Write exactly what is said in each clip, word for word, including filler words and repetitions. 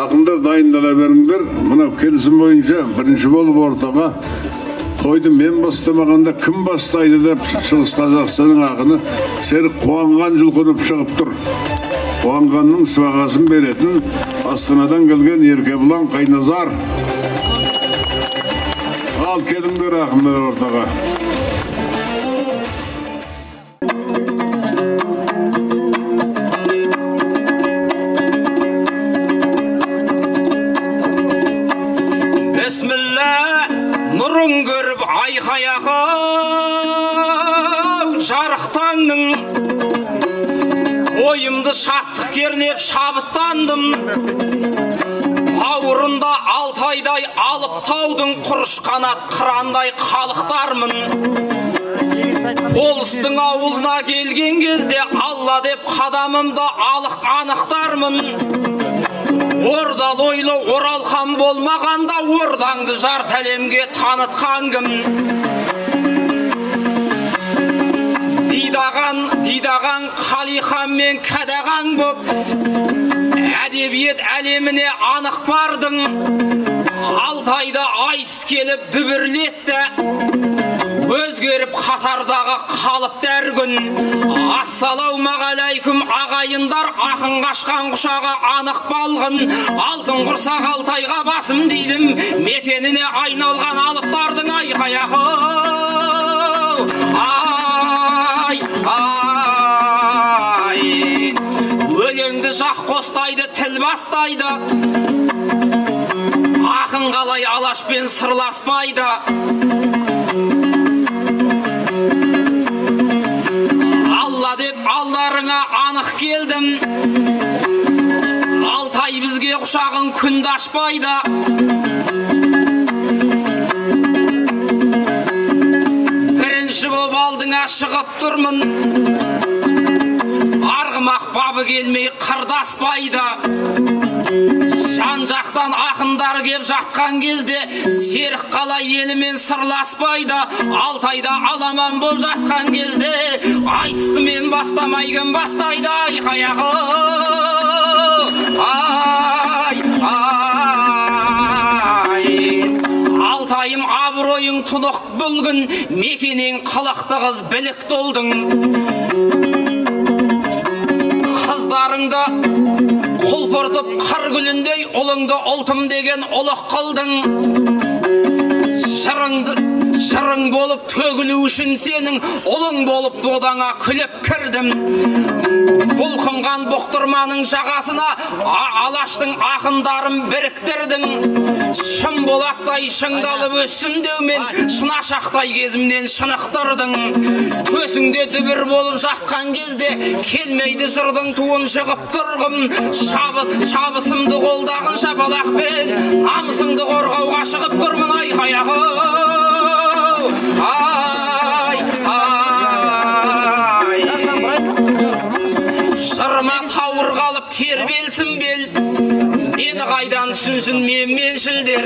Takımlar dayındala verdiler. Buna kelisim boyunca birinci bolu ortağa koydum. Ben bastırmağında kim bastaydı da Şırız Kazakistan'ın ağını Серік Қуанған жылқынып шығып тұр. Қуанғанның сыбағасын беретін Астанадан келген Еркебұлан Қайназаров. Al kelimdir akımlar ortağa. Oyımdı şahtıq kernep şabıttandım. Aurunda altı ayday alıp taudun kuruş kanat kıranday kalıqtarmın. Bolstın avuluna gelgen kezde Allah dep kadamımda alıq anıqtarmın. Ordal oylı Оралхан bolmağanda ordandı jart alemge tanıtqangım. Didağan, didağan, Қалихан мен кәдаған боп, әдебиет әлеміне анық бардың. Алтайда айтыс келіп дүбірлетті, өзгеріп қатардағы қалып дәргүн. Ассалаумағалайкүм ағайындар, ақын қашқан құшаға анық балғын. Алтын құрсақ Алтайға басым дейдім, мекеніне айналған алыптардың айқаяқы. Ay, өлеңді жақ қостайды, тіл бастайды. Ақын қалай алашпен сырласпайды. Алла деп алдарыңа анық келдім. Алтай бізге құшағын күнді ашпайды. Болып алдыңа шығып тұрмын. Арғымақ бабы келмей қырдаспайды. Жан жақтан ақындар кеп жатқан кезде Серік қала елімен сырласпайды. Алтайда аламан болып жатқан кезде айтысты мен бастамай кім бастайды. Айқаяғы ай ай Алтайым абыройың тұнық бүлгін, мекенең қалақты қыз білік толдың. Қыздарыңды құлпыртып қар гүліндей ұлыңды ұлтым деген ұлық қылдың. Шырың болып төгілу үшін сенің ұлың болып додаңа күліп кірдім. Бұлқынған бұқтырманың жағасына алаштың ақындарын біріктірдің. Шын болаттай шыңдалып өссін деумен шынашақтай кезімнен шынықтырдың. Көзіңде дүбір болып жатқан кезде келмейді жырдың туын жығып тұрғым. Шабысымды қолдағын шапалақпен намысымды қорғауға шығып тұрмын. Айқаяғы ай ай жырыма тауыр қалып тербелсін бел. Мені қайдан түсінсін мен меншілдер.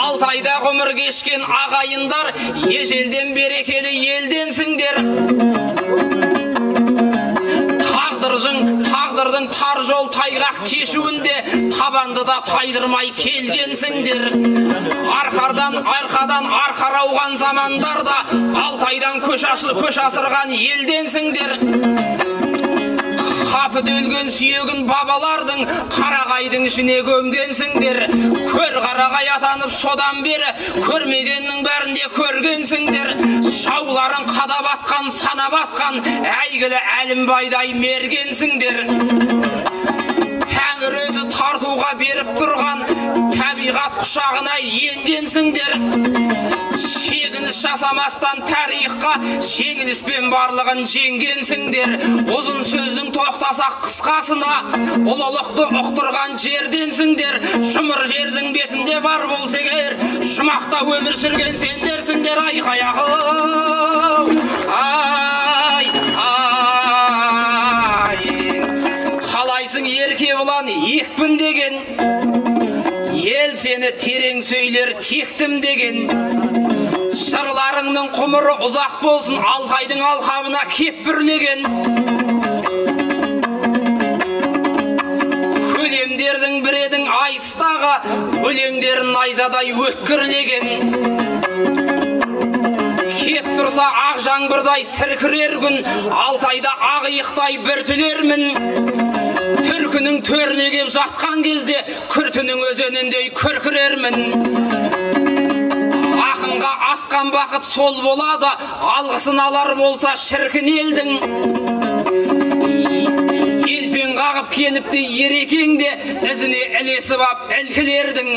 Алтайда ғұмыр кешкен ағайындар, ежелден берекелі елденсіңдер. Тағдырдың тар жол тайғақ кешуінде табанды да тайдырмай келгенсіңдер. Арқардан арқадан арқарауған замандарда Алтайдан көш асырған елденсіңдер. Қапыт өлген сүйегін бабалардың қарағайдың ішіне көмгенсіңдер. Көр қарағай атанып содан бері көрмегеннің бәрінде көргенсіңдер. Жауларың қадап атқан санап атқан әйгілі әлімбайдай мергенсіңдер. Тәңір өзі тартуға беріп тұрған табиғат құшағына енгенсіңдер. Шегініс жасамастан тарихқа жеңіліспен барлығын жеңгенсіңдер. Ұзын сөздің тоқтасақ қысқасына ұлылықты ұқтырған жерденсіңдер. Жұмыр жердің бетінде бар болса егер жұмақта өмір сүрген сендерсіңдер. Айқаяғы ай ай қалайсың Еркебұлан екпін деген ел сені терең сөйлер тектім деген. Шырларыңның құмыры ұзақ болсын, Алтайдың алқабына кеп бүрлеген. Көлемдердің біредің айтыстағы өлеңдерін найзадай өткірлеген. Кеп тұрса ақ жаңбырдай сіркірер күн, Алтайда ақ иықтай бір түлермін. Түркінің төріне кеп жатқан кезде, күртінің өзеніндей күркірермін. Ақынға асқан бақыт сол болады, алғысын алар болса шіркін елдің. Елпен қағып келіпті ерекеңде, ізіне ілесіп ап әлкілердің.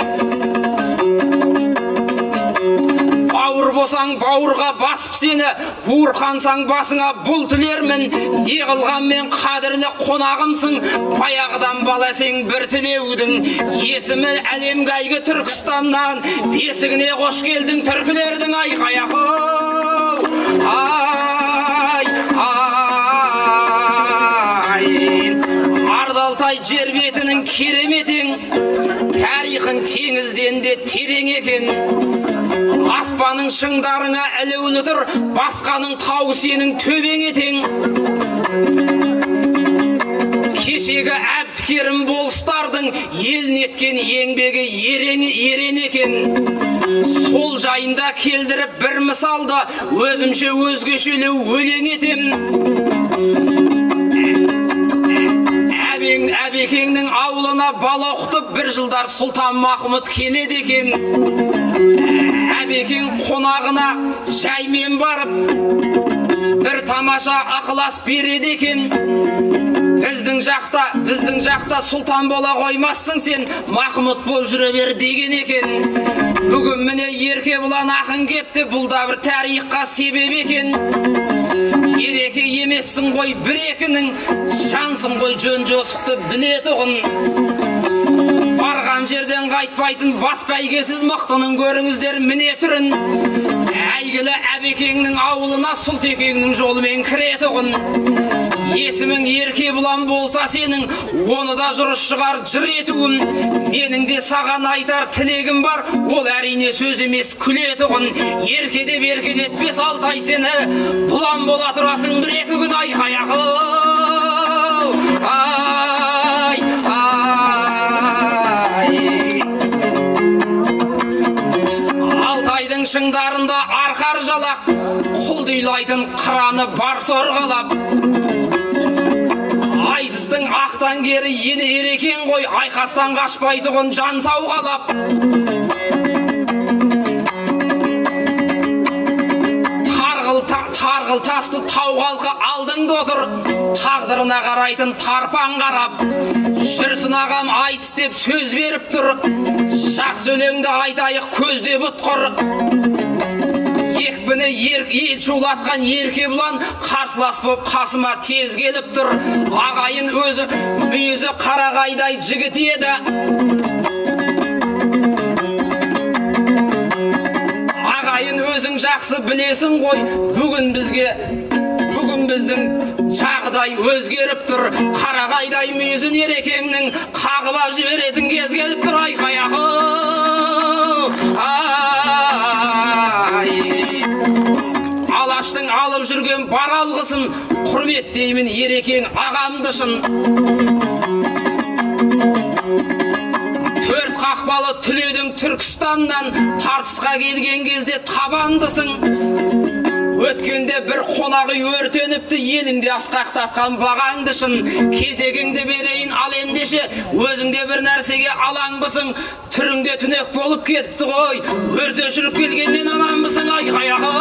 Бауыр босаң бауырға басып сені, буырқансаң басыңа бұл тілермін. Не қылғанмен қадірлі қонағымсың, баяғыдан бала сен бір тілеудің. Есімі әлемге әйгі Түркістаннан, бесігіне қош келдің түркілердің. Айқай ақыл, ай, ай, Ардалтай жер бетінің кереметің, тарихың теңізден де терең екен. Аспаның шыңдарыңа әлеулідір, басқаның тау сенің төбеңе тең. Кешегі әбдікерім болыстардың, ел неткен еңбегі ерен екен. Сол жайында келдіріп бір мысалда, өзімше өзгешелі өлең етем. Әбекеңнің ауылына бала оқытып, бір жылдар Сұлтанмахмұт келеді екен. Әбекең қонағына жаймен барып, бір тамаша ақылас береді екен. Біздің жақта, біздің жақта сұлтан бола қоймассың сен, Махмұт болып жүре бер деген екен. Бүгін міне Еркебұлан ақын кепті, бұл да бір тарихқа себеп екен. Ереке емессің ғой бір екінің, жансың ғой жөн-жосықты білетұғын. Барған жерден қайтпайтын бас бәйгесіз мықтының көріңіздер міне түрін. Әйгілі әбекеңнің ауылына сұлтекеңнің жолымен кіретұғын. Есімің Еркебұлан болса сенің, оны да жұрыс шығар жыр етуім. Менің де саған айтар тілегім бар, ол әрине сөз емес күлетұғын. Еркеде беркедетпес Алтай сені, бұлан бола тұрасың бір екі күн. Айқай ақыл, ай, ай, Алтайдың шыңдарында арқар жалақ, құлдилайтын қыраны бар сорғалап. Айтыстың ақтан кері ені ерекен қой, айқастан қашпайтығын жан сауғалап. Тарғыл тасты тау қалқы алдыңды отыр, тағдырына қарайтын тарпан қарап. Жүрсін ағам айтыс деп сөз беріп тұр, жақсы өлеңді айтайық көзде бұтқыр. Екпіні ел жолатқан Еркебұлан қарсылас боп қасыма тез келіп тұр. Ағайын өзі мүйізі қарағайдай жігіт еді. Ағайын өзің жақсы білесің ғой, бүгін бізге, бүгін біздің жағдай өзгеріп тұр. Қарағайдай мүйізін ерекеңнің қағып ап жіберетін кез келіп тұр. Айқай ақыл, ай, Алаштың алып жүрген бар алғысын, құрметтеймін ерекең ағамды шын. Төрт қақпалы түледің Түркістаннан, тартысқа келген кезде табандысың. Өткенде бір қонағы өртеніпті, еліңде асқақтатқан бағаңды шын. Кезегіңді берейін ал ендеше, өзіңде бір нәрсеге алаңбысың. Түріңде түнек болып кетіпті ғой, өрте жүріп келгенден аманбысың. Айқай ақыл,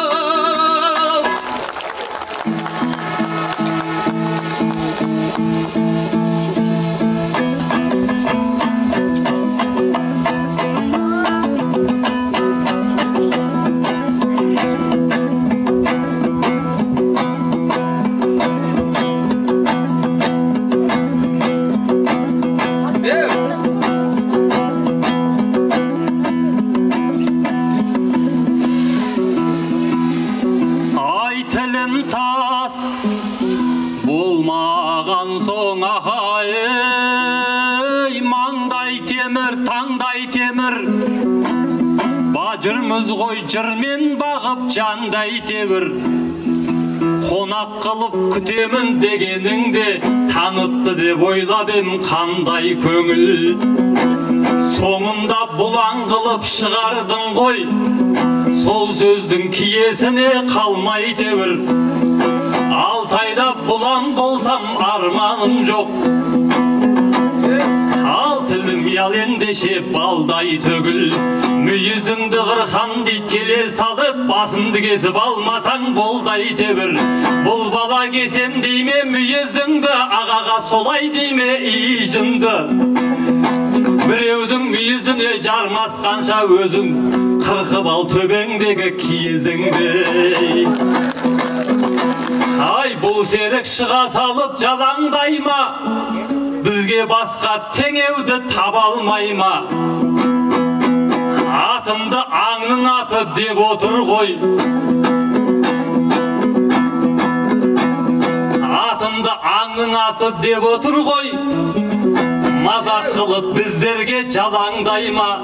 жүрміз ғой жырмен бағып жандай тебір. Қонақ қылып күтемін дегеніңде, танытты деп ойлап ем қандай көңіл. Sonunda bulan kılıp шығардың koy, Sol sözдің kiyesine kalmay tevir. Altayda bulan bolsam armanım yok, Altılım yalendeşe balday tögül, Müyüzünde kırkan dikkele salıp basımdı kesip almasan bolday tevir. Bul bala kesem deyme müyüzünde, Ağağa solay deyme iyi jındı. Біреудің мүйізіне жармасқанша өзің қырқып ал төбеңдегі киізіңдей. Ай, бұл Серік шыға салып жалаңдайма, бізге басқа теңеуді таба алмайма. Атымды аңның аты деп отыр ғой, атымды аңның аты деп отыр ғой, Mazak kılıp bizlerge çalandayma.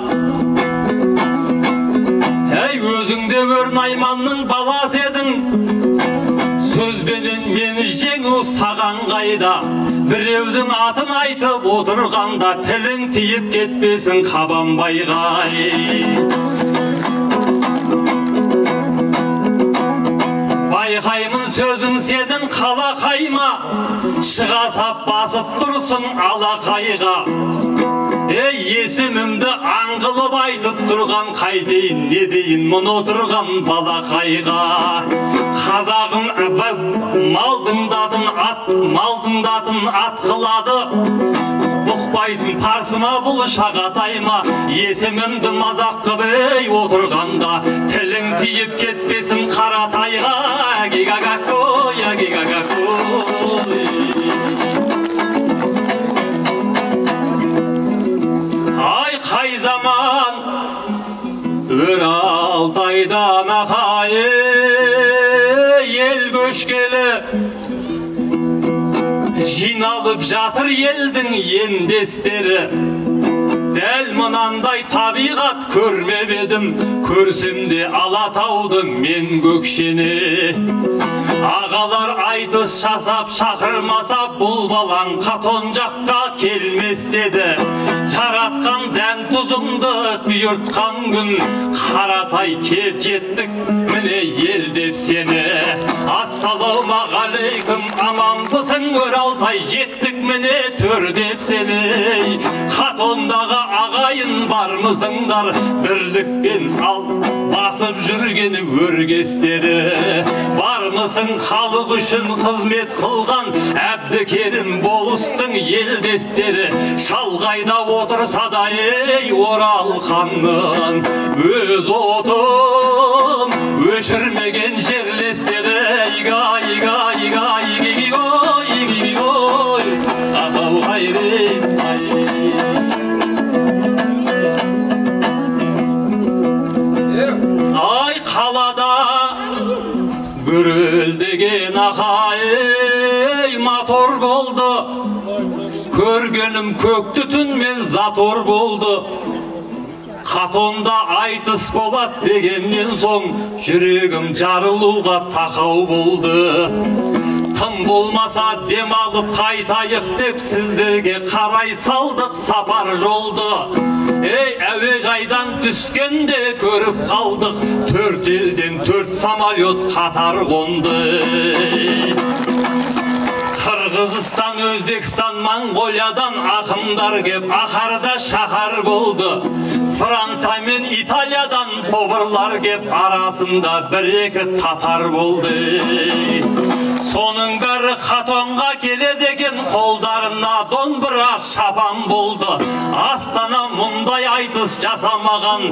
Hey özünde örnaymanın balası edin, Sözbenin meni jenu sağan kayda, Bireudin atın aytıp oturganda, Tilin tiyip ketpesin kaban baygay. Байқаймын сөзің седін қала қайма, Шыға сап басып тұрсың ала қайға. Ей, есімімді аңғылып айтып тұрған қайдейін, не дейін мұны тұрған бала қайға. Қазағым әбәп, малдыңдатын ат, малдыңдатын ат қылады, Бұқпайтын қарсыма бұл шағатайма, есімімді мазақ қып ей отырғанда, тілің тиіп кетпесін қаратайға. Әгегагакой, әгегагакой. Ай, қай заман өр Алтайдан ағайы ел көшкелі, Жиналып жатыр елдің ендестері. Дәл мынандай табиғат көрмеп едім, көрсем де Алатауды мен көкшені. Ағалар айтыс жасап шақырмаса, бұл балаң қатон жаққа келмес деді. Жаратқан дәм тұзыңды бұйыртқан күн, Қаратай кет жеттік міне ел деп сені. Ассалаумағалейкум, аманпысың өр Алтай, жеттік міне төр деп сені. Қатондағы ағайын бармысыңдар, бірлікпен ал басып жүргені өргестері. Бармысың халық үшін қызмет қылған, әбдікерім болыстың елдестері. Шалғайда отырса да ей Оралханның, өз отын өшірмеген жерлестері. Игай, игай, игай, игигой, игигой, ахау хайрей. Ай, қалада гүрілдеген ағай мотор болды, Көргенім көк түтін мен затор болды. Қатонда айтыс болады дегеннен соң, жүрегім жарылуға тақау болды. Тым болмаса демалып қайтайық деп, сіздерге қарай салдық сапар жолды. Ей, әуежайдан түскенде көріп қалдық, Төрт елден төрт самолет қатар қонды. Қырғызстан, Өзбекстан, Моңғолиядан ақындар кеп, Ақарда шаһар болды. Франция мен Италиядан поварлар кеп, арасында бір-екі татар болды. Соның бәрі қатонға келедеген, қолдарына домбыра шапан болды. Астана мұндай айтыс жасамаған,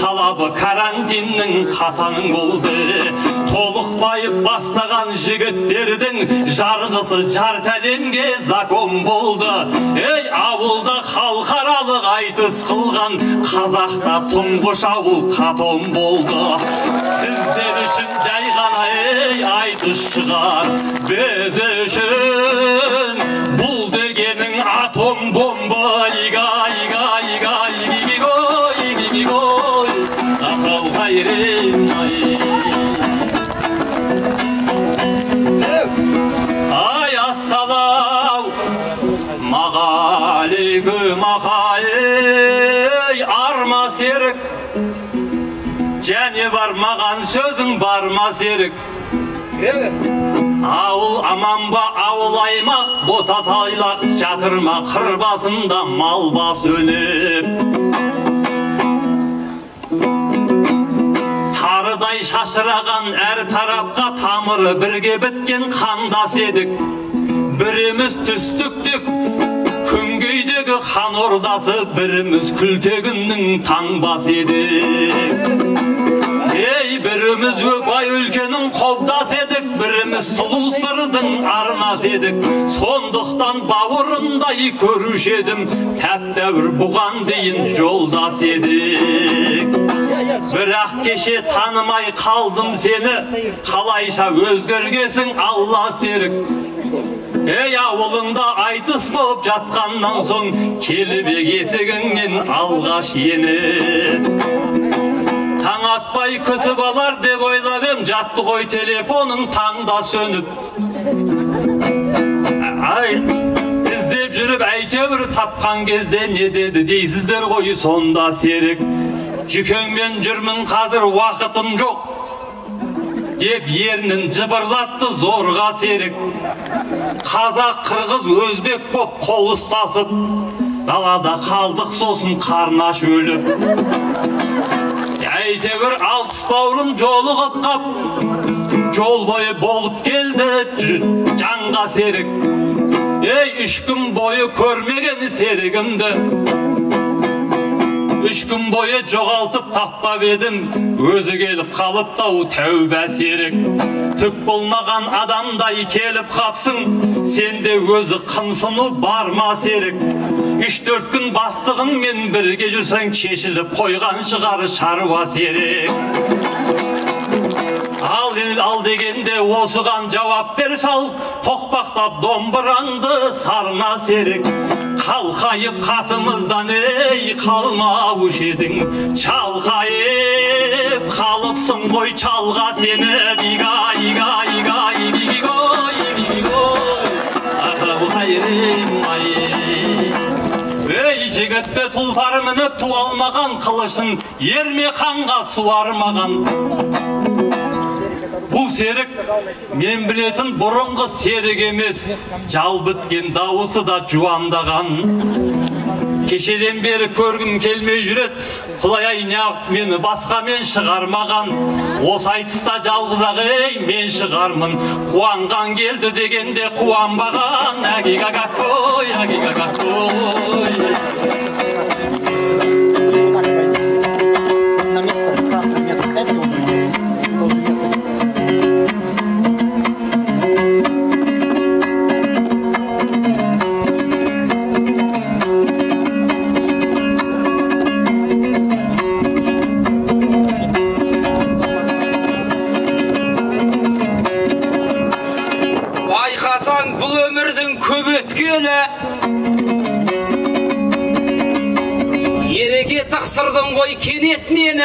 талабы карантиннің қатаң болды. Тоғлықбайев бастаған жігіттердің жарғысы жар тәлемге закон болды. Ей, ауылда халықаралық айтыс қылған, Қазақта тұңғыш ауыл қатон болды. Сіздер үшін жай ғана ей айтыс шығар, біз үшін бұл дегенің атом бомба. Ига, ига, ига, игигой, игигой, ақыл қайрен ай. Алейкум ахай, Серік. Ауыл аманба, ауыл аймақ, бота тайлақ жатырма, қыр басында мал бас өніп. Тарыдай шашыраған әр тарапқа тамыры бірге біткен қандас едік. Біріміз түстіктік, күнгейдегі хан ордасы, біріміз күлтегіннің таңбасы едік. Ей, біріміз өбай өлкенің қобдас едік, біріміз сұлу сырдың арнас едік. Сондықтан бауырындай көріш едім, тәп-тәуір бұған дейін жолдас едік. Бірақ кеше танымай қалдым сені, қалайша өзгергесің Алла Серік. Ей, ауылында айтыс болып жатқаннан соң, келіп есігіңнен алғаш еніп. Таң атпай күтіп алар деп ойлап ем, жатты ғой телефоның таңда сөніп. Іздеп жүріп әйтеуір тапқан кезде не деді дейсіздер ғой сонда Серік. Жүкеңмен жүрмін қазір уақытым жоқ, деп ернін жыбырлатты зорға Серік. Қазақ, қырғыз, өзбек боп қол ұстасып, далада қалдық сосын қарнаш өліп. Әйтеуір алпыс бауырым жолығып қап, жол бойы болып келді жанға Серік. Ей, үш күн бойы көрмеген Серігімді, үш күн бойы жоғалтып таппап едім, өзі келіп қалып тау тәуба Серік. Түк болмаған адамдай келіп қапсың, сенде өзі қымсыну барма Серік. Үш-төрт күн бастығыңмен бірге жүрсең, шешіліп қойған шығар шаруа Серік. Ал, ал дегенде осыған жауап бер сал, тоқпақтап домбыраңды сарна Серік. Қалқайып қасымыздан, ей, қалмау жедің, шалқайып қалыпсың ғой шалға сені. Дигай, дигай, дигай, дигой, дигой, ағабы қайрым, ай. Ей, жігітті тұлпар мініп ту алмаған, қылышын ерме қанға суармаған. Бұл Серік, мен білетін бұрынғы Серік емес, жал біткен дауысы да жуандаған. Кешеден бері көргім келмей жүрет, құлай неғып мені басқа мен шығармаған. Осы айтыста жалғыз-ақ, ей, мен шығармын, қуанған келді дегенде қуанбаған. Әгигагакой, әгигагакой. Тақсырдың ғой кенет мені,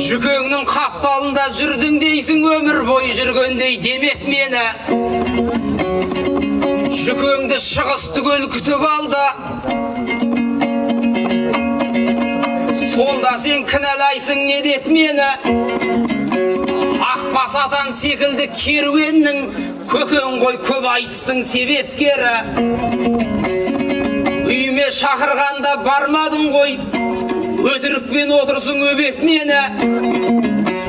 жүкеңнің қапталында жүрдің дейсің өмір бой жүргендей. Демек мені жүкеңді шығыс түгел күтіп алды, сонда сен кінәлайсың не деп мені? Ақбасатан секілді керуеннің көкең ғой көп айтыстың себепкері. Үйіме шақырғанда бармадың ғой, өтірікпен отырсың өбеп мені.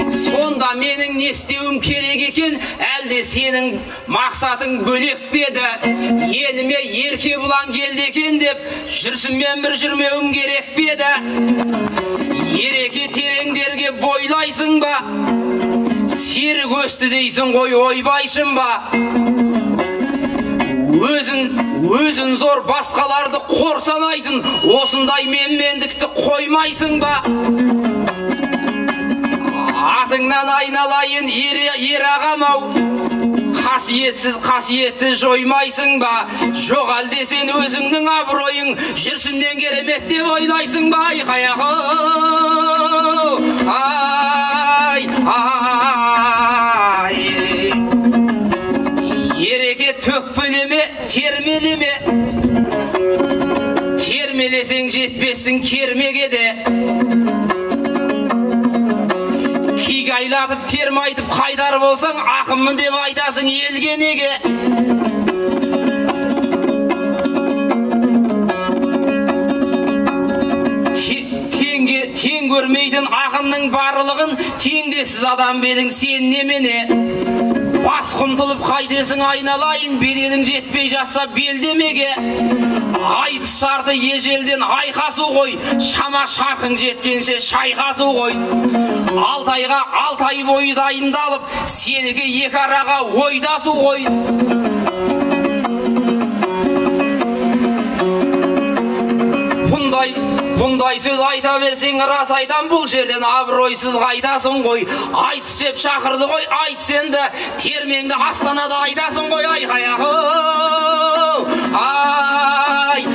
Сонда менің не істеуім керек екен, әлде сенің мақсатың бөлек педі? Еліме Еркебұлан келді екен деп, жүрсінмен бір жүрмеуім керек педі? Ереке тереңдерге бойлайсың ба? Серік өсті дейсің ғой, ойбайшым ба? Өзін, өзін зор, басқаларды қорсанайтын, осындай менмендікті қоймайсың ба? Атыңнан айналайын ер ағам-ау, қасиетсіз қасиетті жоймайсың ба? Жоқ, әлде сен өзіңнің абыройың жүрсінден керемет деп ойлайсың ба? Айқай-ақ-ау, ай, ай, ай. Төкпілеме, термелеме, термелесең жетпессің кермеге де. жатып терім айтып қайдар болсаң, ақынмын деп айтасың елге неге? Тең көрмейтін ақынның барлығын теңдесіз адам белің сен немене? Бас құмтылып қайтесің айналайын, беделің жетпей жатса белдемеге. Айтыс шарты ежелден айқасу қой, шама шарқың жеткенше шайқасу қой. Алтайға алтай бойы дайындалып, сенікі екі араға ойдасу қой. Бұндай Бұндай сөз айта берсең, рас айтам, бұл жерден абыройсыз қайдасың ғой. Айтыс жеп шақырды ғой, айт сенді, термеңді Астанада айтасың ғой, айқай-ақ. Ай,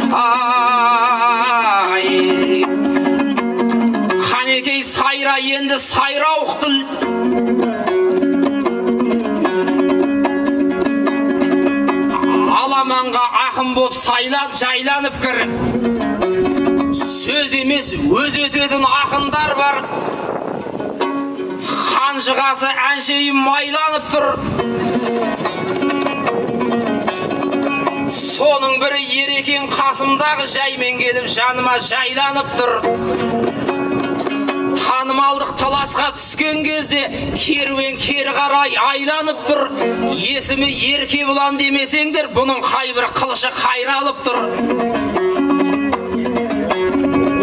ай. Қанекей сайра енді сайрауық тіл. Аламанға ақын боп сайлан, жайланып кір. Сөз емес, өз өтетін ақындар бар. Қанжығасы әншейін майланып тұр. Соның бірі Ерекең қасымдағы жаймен келіп жаныма жайланып тұр. Танымалдық таласқа түскен кезде керуен кері қарай айланып тұр. Есімі Еркебұлан демесеңдер, бұның қайбір қылышы қайралып тұр.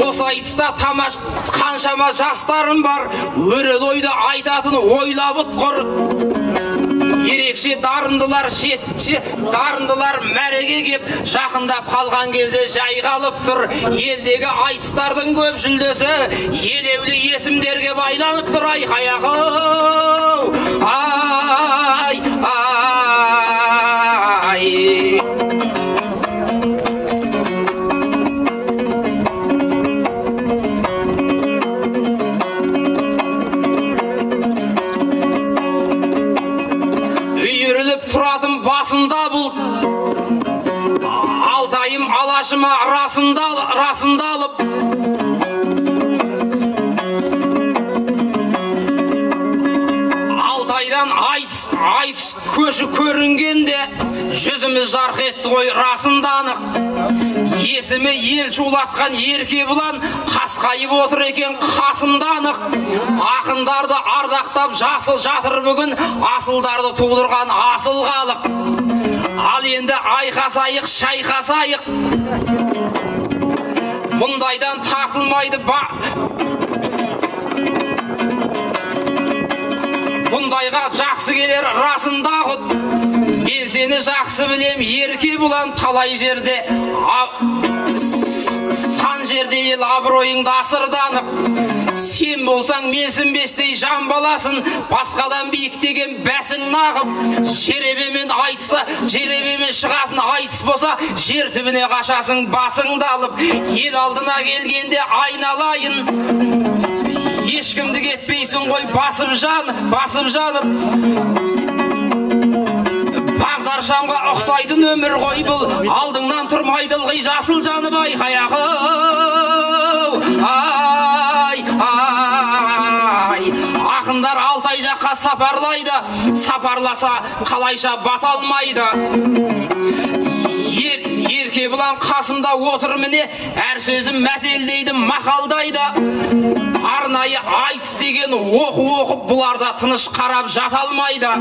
Осы айтыста қаншама жастарым бар, өрелойды айтатын ойлап ұтқыр. Ерекше дарындылар жетші, дарындылар мәреге кеп, жақындап қалған кезде жайғалып тұр. Елдегі айтыстардың көп жүлдесі, елеулі есімдерге байланып тұр. Айқай-ақ, ай, ай. Алтайым алашыма расында алып, Алтайдан айтыс көші көрінгенде жүзіміз жарқ етті ғой расында анық. Есімі ел шулатқан Еркебұлан қасқайып отыр екен қасымда анық. Ақындарды ардақтап жасыл жатыр бүгін, асылдарды тудырған асыл халық. Ал енді айқасайық, шайқасайық. Бұндайдан тартылмайды ба. Бұндайға жақсы келер расында құт. Мен сені жақсы білем, Еркебұлан, талай жерде. Сан жерде ел абыройыңды асырды анық. Сен болсаң менсінбестей жан баласын, басқадан биіктеген бәсің нағып. Жеребемен айтса, жеребемен шығатын айтыс болса, жер түбіне қашасың басыңды алып. Ел алдына келгенде айналайын, ешкімді кетпейсің ғой басып жан, басып жанып. Бағдаршамға ұқсайтын өмір ғой бұл, алдыңнан тұрмайды ылғи жасыл жанып. Айқай-ақ, ай, ай. Ақындар Алтай жаққа сапарлайды, сапарласа қалайша бата алмайды. Еркебұлан қасымда отыр міне, әр сөзім мәтелдейді, мақалдайды. Арнайы айтыс деген оқу-оқып бұларда тыныш қарап жаталмайды.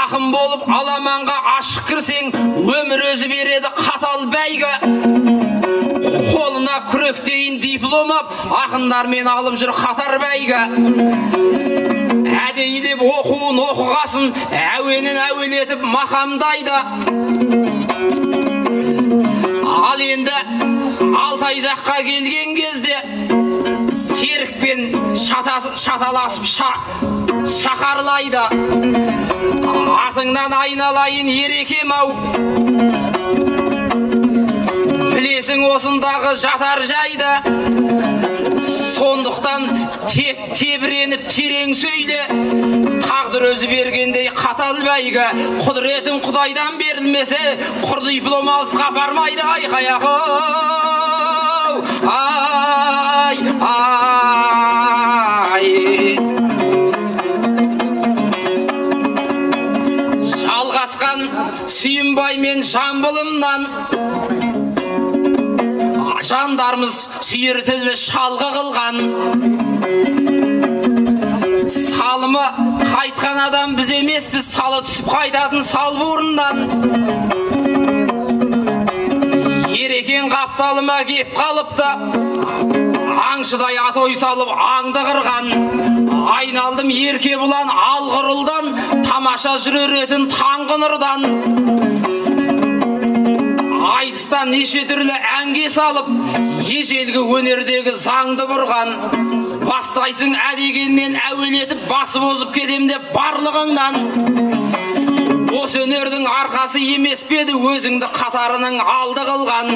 Ақын болып аламанға ашық кірсең, өмір өзі береді қатал бәйгі. Қолына күректейін дипломап, ақындармен алып жүр қатар бәйгі. Әдейілеп оқуын оқығасын, әуенін әуелетіп мақамдайды. Ал енді Алтай жаққа келген кезде, Серікпен шаталасып шақарлайды. Атыңнан айналайын Ерекем ау, білесің осындағы жатар жайды. Сондықтан тебіреніп терең сөйле, тағдыр өзі бергендей қатал бәйгі. Құдіретің Құдайдан берілмесе, құр диплом алысқа бармайды. Айқай-ақ, ай, ай. Тоғлықбайев жалғасқан Сүйінбай мен Жамбылымнан жандармыз сүйер тілі шалғы қылған салымы қайтқан адам біз емес, біз салы түсіп қайтатын салбурыннан Ерекең қапталыма кеп қалыпты, аңшыдай атой салып аңды қырған. Айналдым Еркебұлан алғырылдан, тамаша жүрер етін таңғынырдан. Айтыстан неше түрлі әнге салып, ежелгі өнердегі заңды бұрған. Бастайсың әдегеннен әуелетіп, басып озып кедемде барлығыңнан. Осы өнердің арқасы емес педі өзіңді қатарының алды қылған.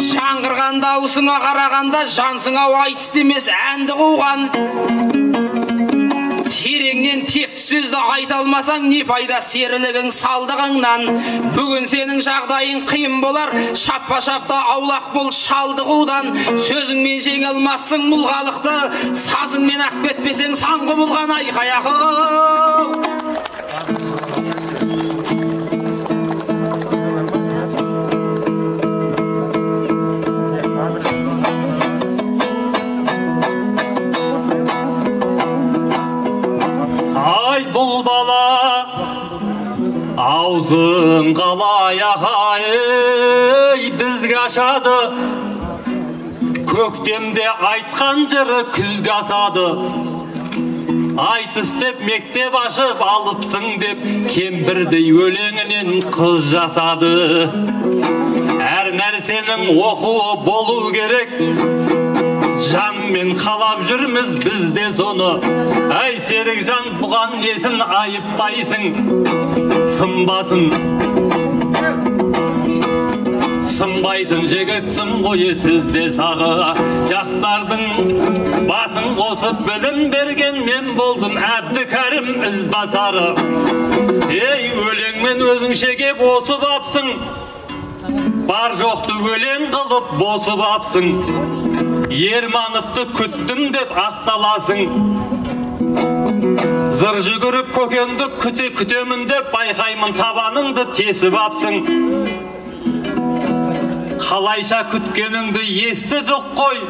Жаңғырған дауысыңа қарағанда жансың-ау айтыс емес әнді қуған. Тереңнен текті сөзді айта алмасаң не пайда серілігің салдығыңнан. Бүгін сенің жағдайың қиын болар, шаппа-шапта аулақ бол шалды қудан. Сөзіңмен жеңе алмассың мұлғалықты, сазыңмен ақ кетпесең саңғы болған айқаяғы. Ay bul bala, ağzın kalaya hay, biz yaşadı. Köktemde aytkan jırı küz kasadı. Айтыс деп мектеп ашып алыпсың деп кембірдей өлеңінен қыз жасады. Әр нәрсенің оқуы болу керек, жанмен қалап жүрміз бізде соны. Әй Серікжан, бұған несін айыптайсың? Сынбасын, сынбайтын жігітсің ғой сізде сағы. Жастардың басын қосып білім берген мен болдым Әбдікәрім ізбасары. Ей, өлеңмен өзің шеге босып апсың, бар жоқты өлең қылып босып апсың. Ермановты күттім деп ақталасың, зыр жүгіріп көкеңді күте күтемін деп байқаймын табаныңды тесіп апсың. Қалайша күткеніңді естідік қой,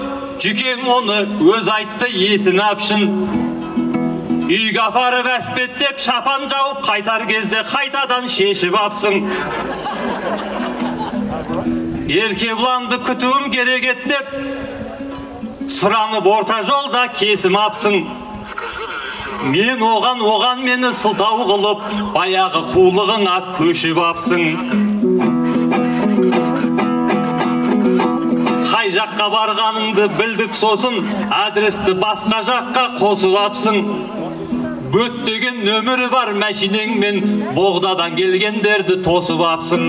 жүкең оны өз айтты есін апшын. Үйге апарып әспеттеп шапан жауып қайтар кезде қайтадан шешіп апсың. Еркебұланды күтуім керек еттеп, сұранып орта жолда кесім апсың. Мен оған, оған мені сылтау қылып, баяғы қулығыңа көшіп апсың. Қай жаққа барғаныңды білдік сосын, адресті басқа жаққа қосылапсың. Бөттеген нөмірі бар мәшинеңмен, боғдадан келгендерді тосып апсың.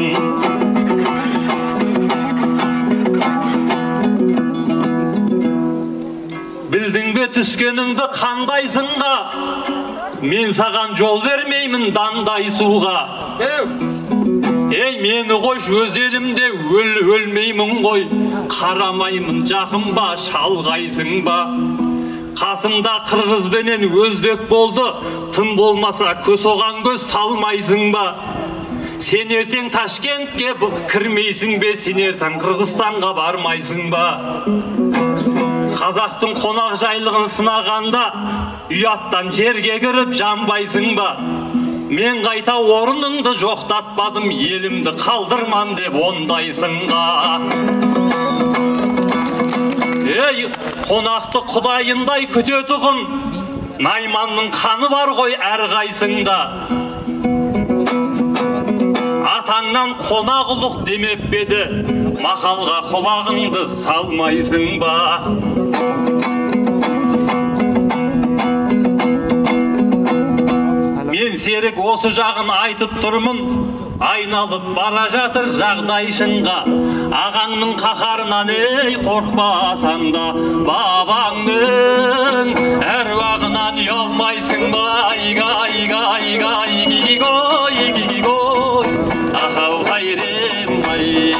Білдің бе түскеніңді қандайсың да, мен саған жол бермеймін дандай суға. Ей, мені қойш, өз елімде өл-өлмеймін қой, қарамаймын жақын ба, шалғайсың ба. Қасында қырғызбенен өзбек болды, тым болмаса көз оған көз салмайсың ба. Сен ертең Ташкентке кірмейсің бе, сен ертең Қырғызстанға бармайсың ба. Қазақтың қонақ жайлығын сынағанда, ұяттан жерге кіріп жанбайсың ба. Мен қайта орныңды жоқтатпадым, елімді қалдырман деп ондайсыңға. Ей, қонақты құдайындай күтетұғын, найманның қаны бар ғой әрқайсыңда. Атаңнан қонағылық демеп беді, мақалға құлағыңды салмайсың ба. Мен Серік осы жағын айтып тұрмын, айналып бара жатыр жағдай шыңға. Ағаңның қаһарынан ей қорқпасаң да, бабаңның әруағынан ұялмайсың ба. Ига, ига, ига, игиго, игиго, ахау қайрем ай.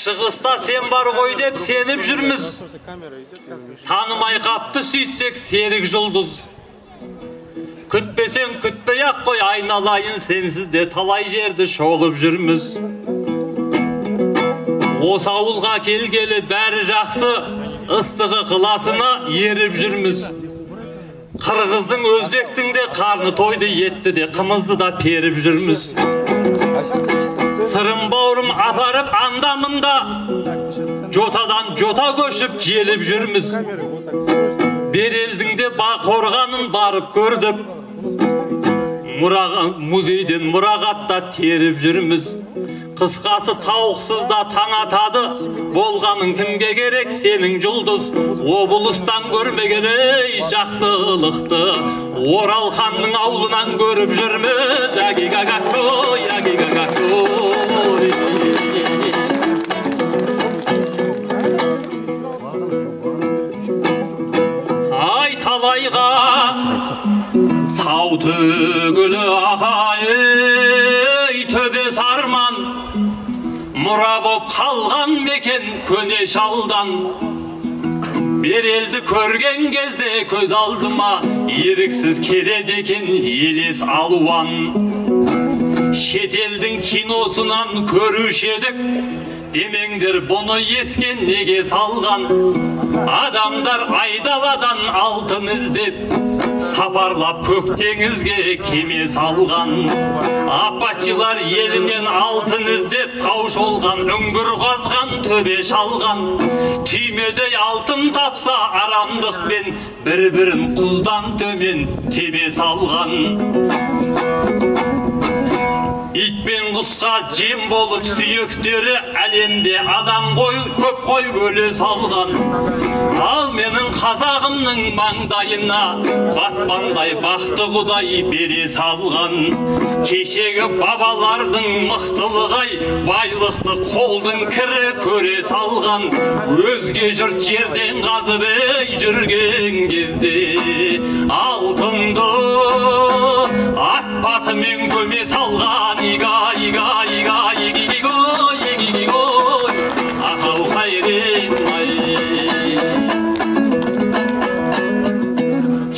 Шығыста сен бар ғой деп сеніп жүрміз. Танымай қапты сөйтсек Серік жұлдыз. Күтпесең күтпей-ақ қой, айналайын сенсіз де талай жерді шолып жүрміз. Осы ауылға келгелі бәрі жақсы, ыстығы қыласына еріп жүрміз. Қырғыздың өзбектің де қарны тойды етті де қымызды да періп жүрміз. Сырым бауырым апарып андамында, жотадан жота көшіп желіп жүрміз. Берелдіңде ба қорғанын барып көрдіп, музейден мұрағатта теріп жүрміз. Қысқасы тауықсыз да таң атады, болғаның кімге керек сенің жұлдыз. Облыстан көрмеген ей жақсылықты, Оралханның ауылынан көріп жүрміз. Әгегагакой, әгегагакой. Ай талайға тау төгілі ағайын, төбес арман, мұра боп қалған мекен көне шалдан. Берелді көрген кезде көз алдыма еріксіз келеді екен елес алуан. Шетелдің киносынан көруші едік, демеңдер бұны ескен неге салған. Адамдар айдаладан алтын іздеп, сапарлап көк теңізге кеме салған. Апатшылар елінен алтын іздеп, тау шолған, үңгір қазған, төбе шалған. Түймедей алтын тапса арамдықпен, бір-бірін құздан төмен тебе салған. İt ben kuşka cim bolup suyukdürü, alemde adam koy, köp koy böyle salgan. Al menin kazağımnın mangdayına, batmanday baktı kuday beri salgan. Keşegi babalardın mıhtılıgay, baylıktı koldun kire köre salgan. Özge jırt yerden kazıp ey jürgen gezdi, altındı at batımın köme salgan. İga, iga, iga, igigigo, igigigo, ahau hayrin ay.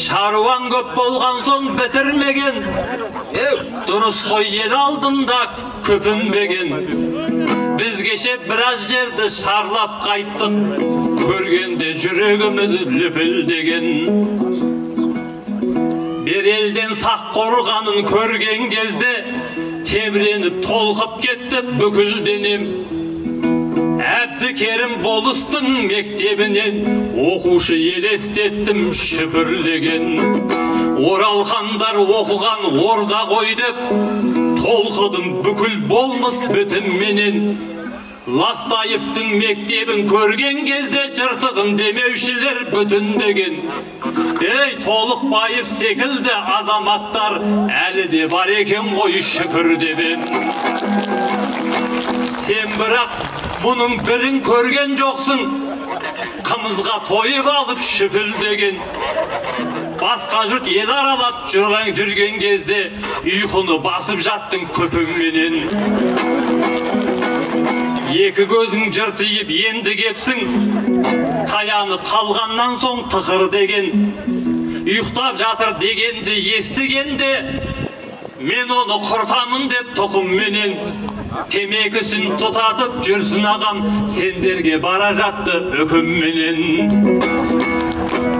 Şaruan köp bolğan soň bitirmegen, durus koy el aldında köpünmegen. Biz geçe biraz yerdi şarlap kayttık, körgende jüregimiz lüpüldegen. Bir elden sak korganın körgen gezde, tebrenip tolqıp ketip bükül denem. Abdikerim Bolustun mektebinen oquvchi elestettim şipirlegen. Oralxandar oquğan orda qoy dep tolqıdım bükül bolmıs bitim menen. Ластаевтың мектебін көрген кезде жыртығын демеушілер бүтін деген. Ей, Тоғлықбайев секілді азаматтар әлі де бар екен ғой шүкір деп ем. Сен бірақ бұның бірін көрген жоқсың, қымызға тойып алып шүпіл деген. Басқа жұрт ел аралап жүрген кезде ұйқыны басып жаттың көпіңменен. Екі көзің жыртиып енді кепсің, таянып қалғаннан соң тықыр деген. Ұйықтап жатыр дегенді естігенде, мен оны құртамын деп тұқымменен. Темекісін тұтатып жүрсін ағам, сендерге бара жатты үкімменен.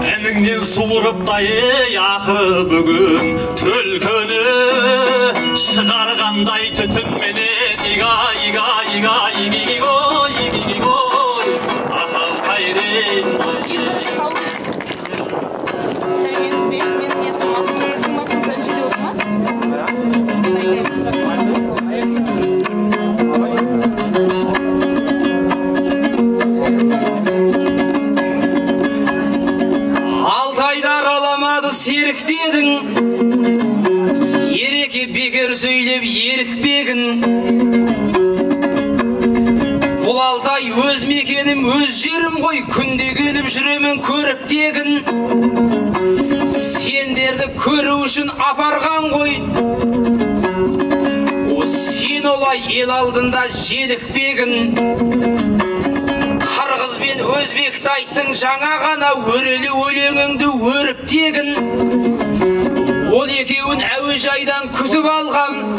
Әніңнен суырып та ей ақыры бүгін, түлкіні шығарғандай түтінменен. Ига, ига, ига, игигой, игигой, ахау қайрен. Алтайдар аламады серік дедің, ереке бекер сөйлеп ерікпегін. Бұл Алтай өз мекенім, өз жерім ғой, күнде келіп жүремін көріп тегін. Сендерді көру үшін апарған ғой, сен олай ел алдында желікпегін. Қырғыз бен өзбек тайттың жаңа ғана өрелі өлеңіңді өріп тегін. Ол екеуін әуежайдан күтіп алғам.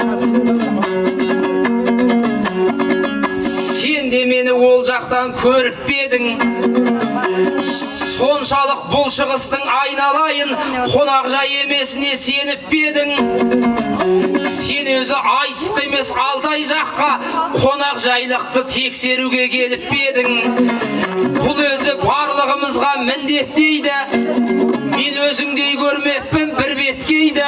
Сен де мені ол жақтан көріп бедің. Соншалық бұл шығыстың айналайын қонақжай емесіне сеніп бедің. Сен өзі айтысты емес алтай жаққа қонақжайлықты тексеруге келіп бедің. Бұл өзі барлығымызға міндеттейді. Мен өзіңдей көрмеппін бір беткейді.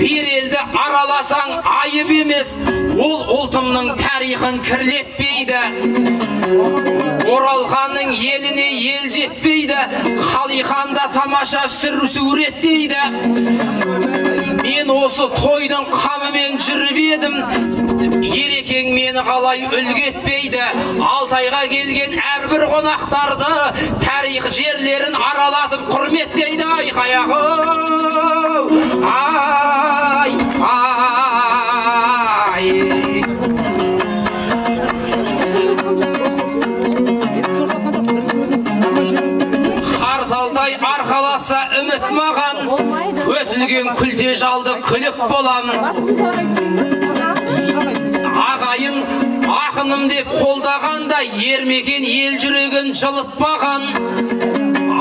Бір елді араласаң айып емес, ол ұлтымның тарихын кірлетпейді. Оралханның еліне ел жетпейді, Қалиханда тамаша сүреттейді. Мен осы тойдың қамымен жүріп едім, Ерекең мені қалай үлгі етпейді. Алтайға келген әрбір қонақтарды тарих жерлерін аралатып құрметтейді. Айқаяғы, ай, ай. Көсілген күлде жалды күліп болам. Ағайын ақыным деп қолдағанда ермеген ел жүрегін жылытпаған.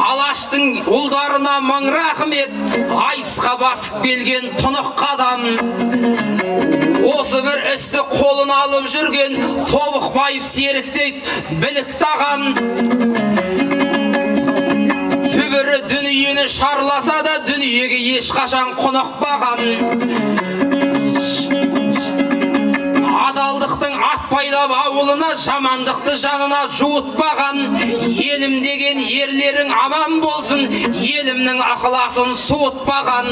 Алаштың ұлдарына мың рахмет, Айтысқа басып келген тұнық қадам. Осы бір істі қолын алып жүрген Тоғлықбайев Серіктей білікті ағам. Түбірі дүниені шарласа да дүниеге ешқашан қонақпаған. Адалдықтың ат байлап ауылына, жамандықты жанына жуытпаған. Елім деген ерлерің аман болсын, елімнің ақыласын суытпаған.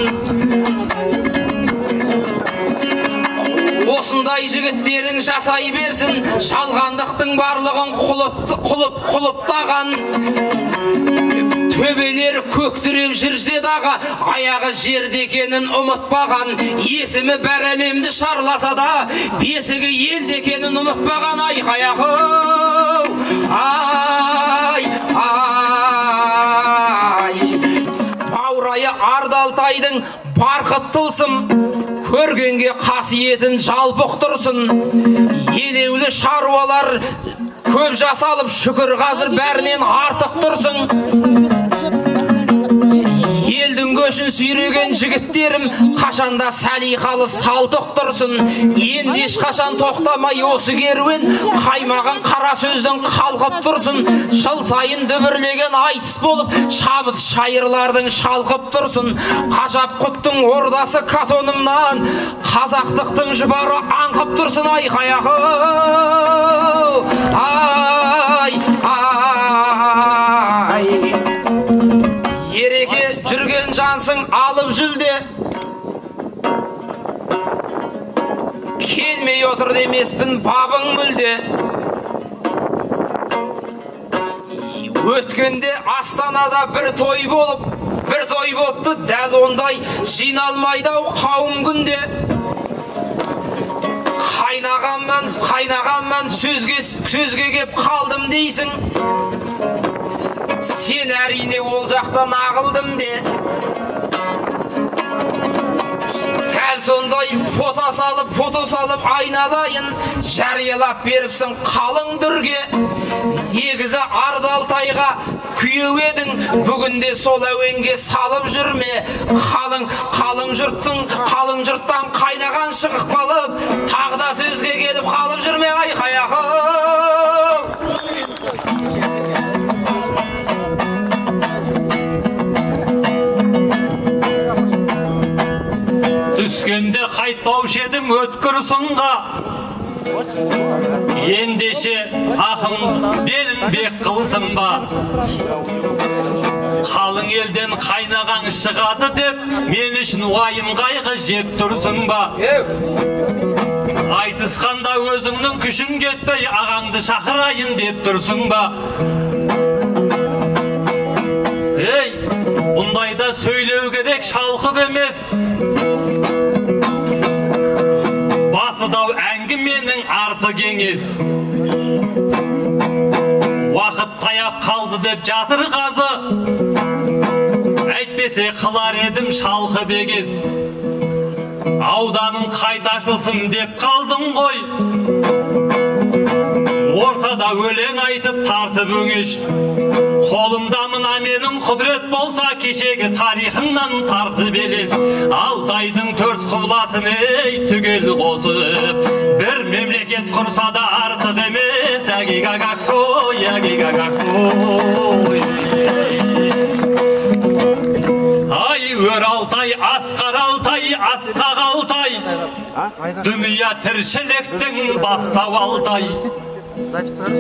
Осындай жігіттерің жасай берсін, жалғандықтың барлығын құлыптаған. Төбелер көктіріп жүрсе дағы, аяғы жердекенін ұмытпаған. Есімі бәр әлемді шарласа да, бесігі елдекенін ұмытпаған. Айқаяғы, ай, ай. Баурайы Ардалтайдың барқыт тылсым, көргенге қасиетін жалпықтырсын. Елеулі шаруалар көп жасалып, шүкір қазір бәрінен артық тұрсын. Елдің көшін сүйреген жігіттерім, қашанда салиқалы салтық тұрсын. Енді ешқашан тоқтамай осы керуен, қаймаған қара сөздің қалқып тұрсын. Жыл сайын дүбірлеген айтыс болып, шабыт шайырлардың шалқып тұрсын. Қажап құттың ордасы Катонымнан, қазақтықтың жұбары аңқып тұрсын. Айқаяғы, ай, ай. Ереке жүрген жансың алып жүлде, келмей отыр демеспін бабың мүлде. Өткенде Астанада бір той болып, бір той болыпты дәл ондай жиналмайдау қауым күнде. Қайнағанман, қайнағанман сөзге кеп қалдым дейсің. Сен әрине ол жақтан ағылдым де. Дәл сондай фото салып, фото салып айналайын жариялап беріпсің қалың дүрге. Негізі Ардалтайға күйеу едің, бүгінде сол әуенге салып жүрме. Қалың, қалың жұрттың, қалың жұрттан қайнаған шығып қалып, тағы да сөзге келіп қалып жүрме. Айқаяғы. Түскенде қайтпаушы едім өткір сынға, ендеше ақын белін бек қылсын ба. Қалың елден қайнаған шығады деп, мен үшін уайым қайғы жеп тұрсын ба. Айтысқанда өзіңнің күшің жетпей, ағаңды шақырайын деп тұрсын ба. Ей, бұндайда сөйлеу керек шалқып емес, басыдау әңгіменің арты кеңес. Уақыт таяп қалды деп жатыр қазы. Әйтпесе қылар едім шалқы бегес. Ауданың қайта ашылсын деп қалдым ғой. Ортада өлең айтып тартып өңеш. Қолымда мына менің құдірет болса кешегі тарихыңнан тартып елес. Алтайдың төрт құбыласын ей түгел қосып. Бір мемлекет құрса да артық емес. Әгигагакой, әгигагакой. Ай өр Алтай, асқар Алтай, асқақ Алтай. Дүния тіршіліктің бастау Алтай.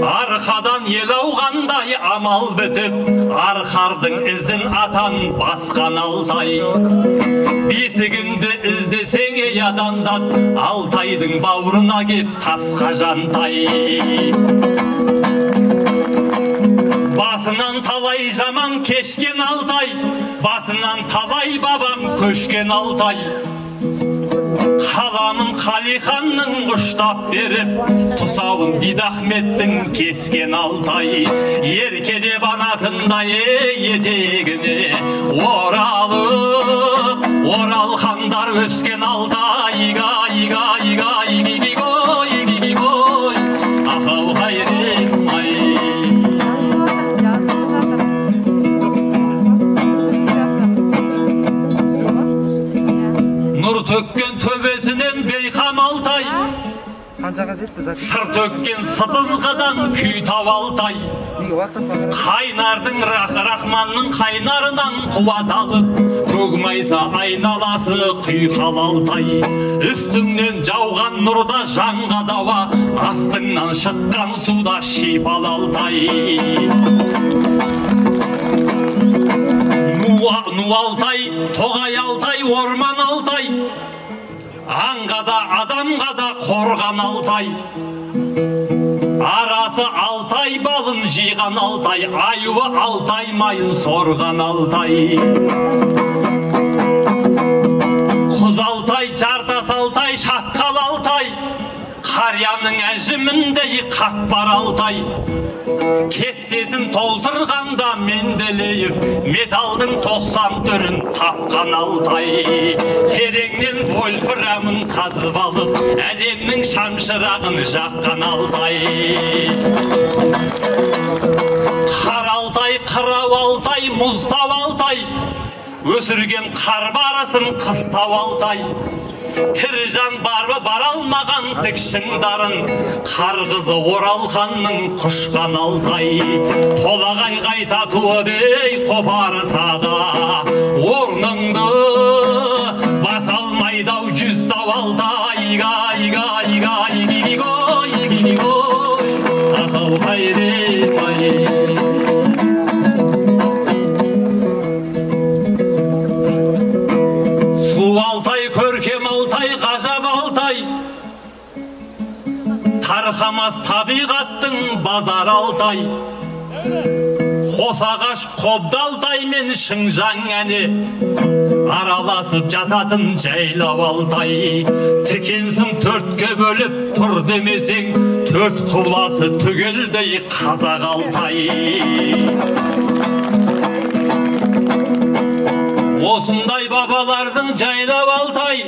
Арқадан ел ауғандай амал бітіп, арқардың ізін атан басқан Алтай. Бесігіңді іздесең ей адамзат, Алтайдың бауырына кеп тасқа жантай. Басынан талай жаман кешкен Алтай, басынан талай бабам көшкен Алтай. Қаламын Қалиханның ұштап беріп, тұсауын Дидахметтің кескен Алтай. Еркеде банасындай етегіне оралып, Оралхандар өскен Алтай. Ига, ига, ига, игигигой, игигигой, ахау қайрек май. Нұр төккен төбесінен бейқам Алтай, сыр төккен сыбызғыдан күйтау Алтай. Қайнардың рахманның қайнарынан қуат алып, көгмайса айналасы құйқал Алтай. Үстіңнен жауған нұрда жанға дауа, астыңнан шыққан суда шипал Алтай. Ну Алтай, тоғай Алтай, орман Алтай. Аңға да, адамға да қорған Алтай. Арасы Алтай балын жиған Алтай. Айуы Алтай майын сорған Алтай. Құз Алтай, жартас Алтай, шатқал Алтай. Қарияның әжіміндей қатпар Алтай. Кестесін толтырғанда Менделеев, металдың тоқсан түрін тапқан Алтай. Тереңнен вольфрамын қазып алып, әлемнің шамшырағын жаққан Алтай. Қар Алтай, қырау Алтай, мұздау Алтай. Өсірген қар барасын қыстау Алтай. Тірі жан барбы баралмаған тікшіңдарын, қарғызы Оралханның құшқан Алтай. Толағай қайта туып ей қопарса да, орныңды баса алмайдау жүздау Алтай. Ига, ига, ига, игигигой, игигигой, ахау қайрек-ай. Тарқамас табиғаттың базар Алтай. Қосағаш қобдалтай мен шыңжаң әне, араласып жататын жайлау Алтай. Тікенсім төртке бөліп тұр демесең, төрт құрласы түгелдей қазақ Алтай. Осындай бабалардың жайлау Алтай.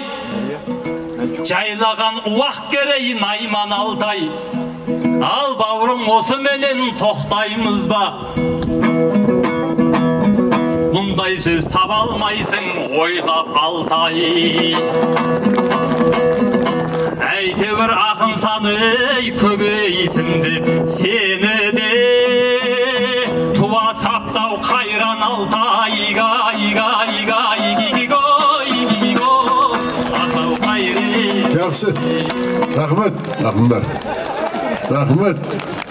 Жайлаған уақ керей найман Алтай. Ал бауырың осы менен тоқтаймыз ба? Бұндай сөз таба алмайсың ойлап Алтай. Әйтеуір ақын саны көбейсін деп сені де туа саптау қайран Алтай. Ига, ига, ига, игигигой, игигигой, атау қайрек. Жақсы, рахмет, рахымдар, рахмет.